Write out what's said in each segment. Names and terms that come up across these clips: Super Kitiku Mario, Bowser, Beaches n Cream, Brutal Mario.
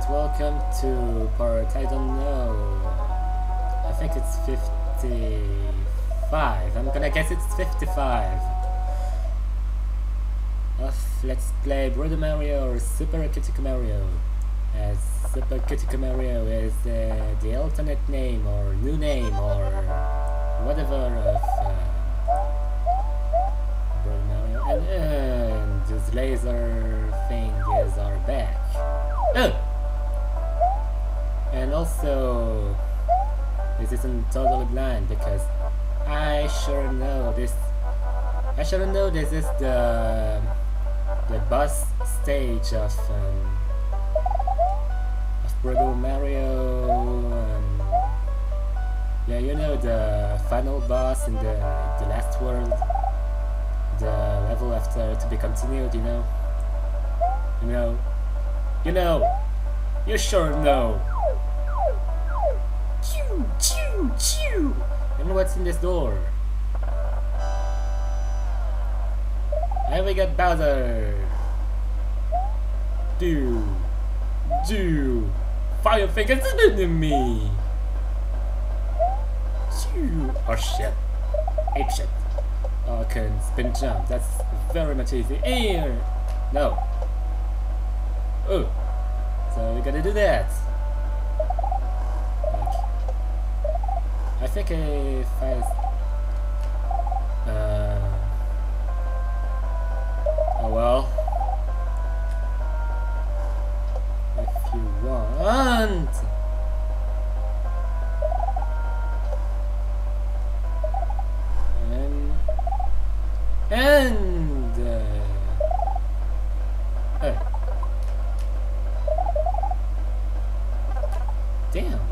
Alright, welcome to part, I don't know, I think it's 55, I'm gonna guess it's 55. Let's play Brutal Mario or Super Kitiku Mario. As Super Kitiku Mario is the alternate name or new name or whatever of Brutal Mario. And this laser thing is our back. Oh! And also, this isn't totally blind because I sure know this. I sure know this is the boss stage of Brutal Mario. Yeah, you know, the final boss in the last world, the level after to be continued. You sure know. Choo, choo, choo. And what's in this door? And we got Bowser. Do fire fingers into me. Choo. Oh shit. Ape shit. Oh, I can spin jump. That's very much easy. Air. No. Oh, so we gotta do that. Okay. I think if I oh well. If you want. Damn.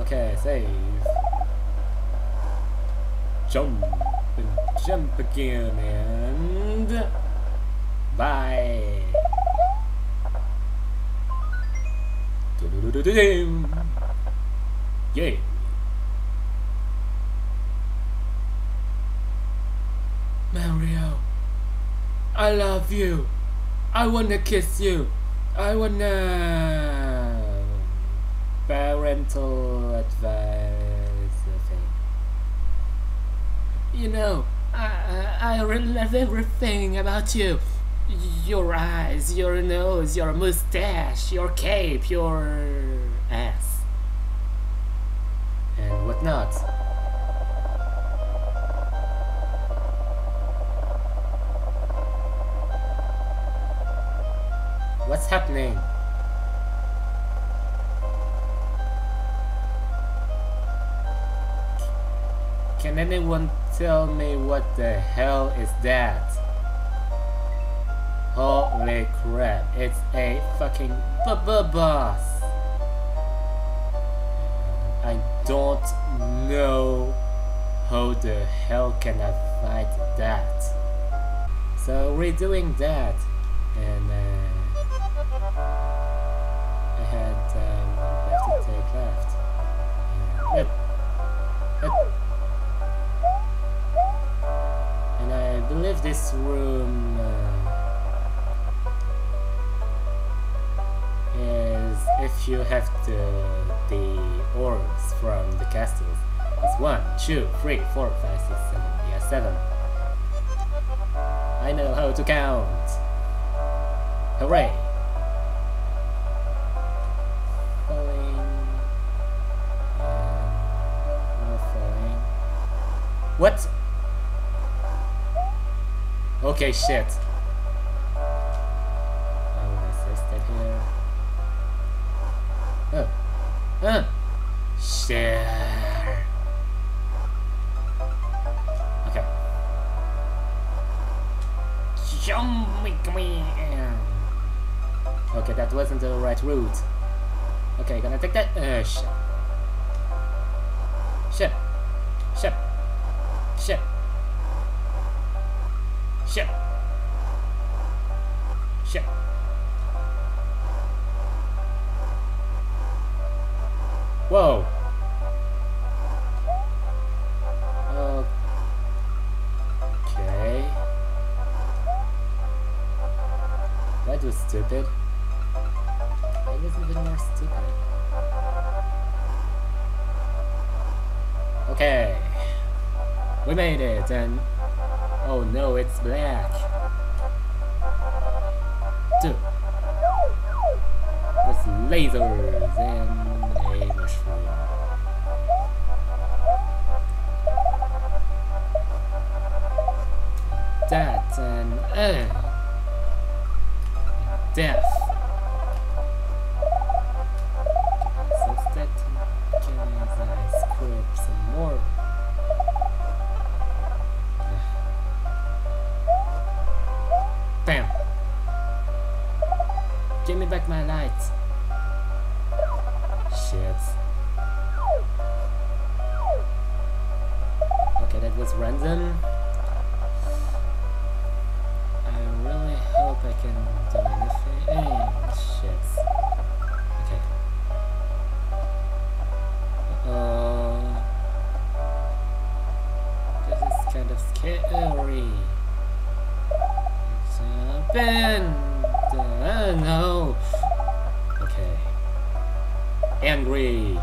Okay, save. Jump and jump again and bye. Yay. Mario, I love you. I wanna kiss you. I wanna. Parental advice thing. You know, I really love everything about you. Your eyes, your nose, your mustache, your cape, your ass, and whatnot. What's happening? Can anyone tell me what the hell is that? Holy crap, it's a fucking boss. I don't know how the hell can I fight that. So we're doing that, and I had one left to take left. I believe this room is if you have the orbs from the castles. It's 1, 2, 3, 4, 5, 6, 7. Yeah, 7. I know how to count. Hooray! Falling. No falling. What? Okay, shit. I will assist that here. Oh. Shit. Okay. Okay, that wasn't the right route. Okay, gonna take that. Shit. Shit. Shit. Shit. Shit. Shit. Whoa. Okay. That was stupid. a little bit more steeper. Okay. We made it, and... oh no, it's black. Dude. There's lasers and a mushroom. That and... death. Give me back my light. Shit. Okay, that was random. I really hope I can do anything. Oh, shit. Okay. Uh-oh. This is kind of scary. Jump in! No. Okay. Angry.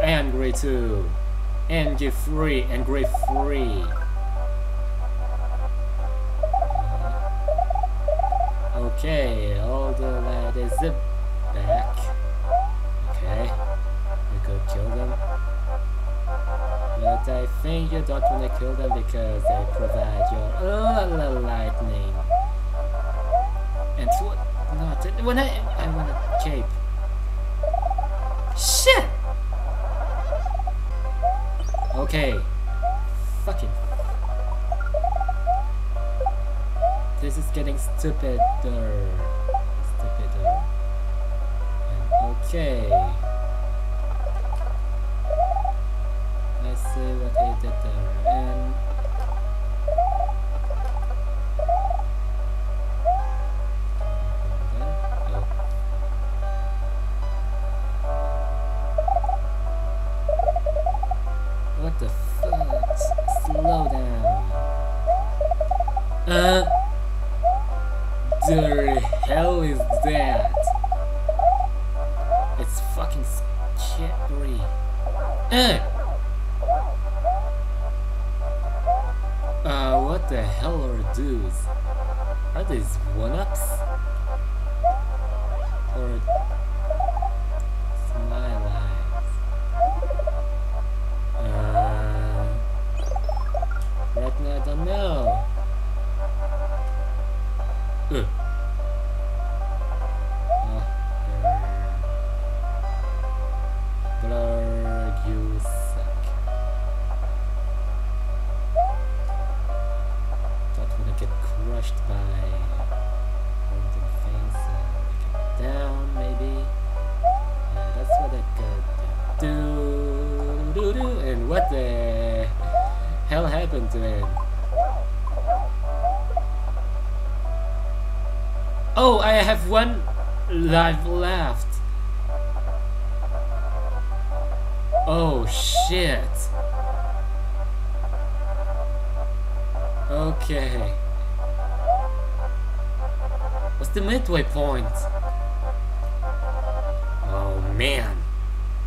Angry too. Angry free. Angry free. Okay. All the light is back. Okay. We could kill them. But I think you don't want to kill them because they provide your own lightning. And what? Not when I want a cape. Shit. Okay. Fucking. This is getting stupider. And okay. Let's see what I did there. And. The hell is that? It's fucking scary. What the hell are those? Are these one-ups? Or my life? Right now I don't know. Blur, you suck. Don't wanna get crushed by holding things and get down, maybe. Yeah, that's what I could do. And what the hell happened to him? Oh, I have one life left. Oh shit. Okay. What's the midway point? Oh man.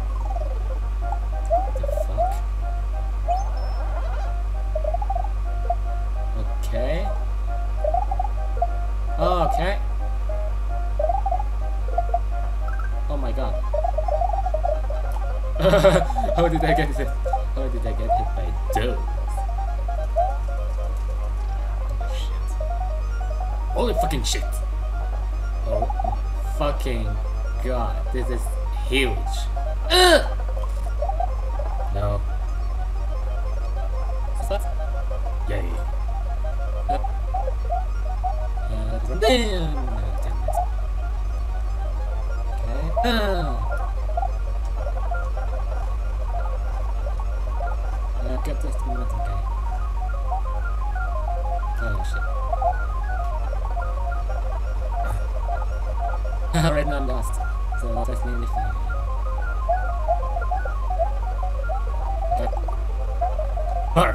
What the fuck? Okay. Okay. How did I get hit? How did I get hit by those? Oh shit. Holy fucking shit! Oh fucking god, this is huge. No. What? Yay. Damn! No, damn it. Okay. Right now I'm lost, so that's nearly fine. Okay. Her!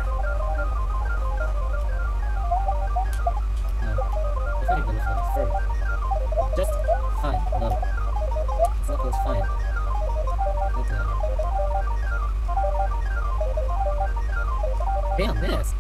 No, it's not even a further. Just fine, no. Damn this.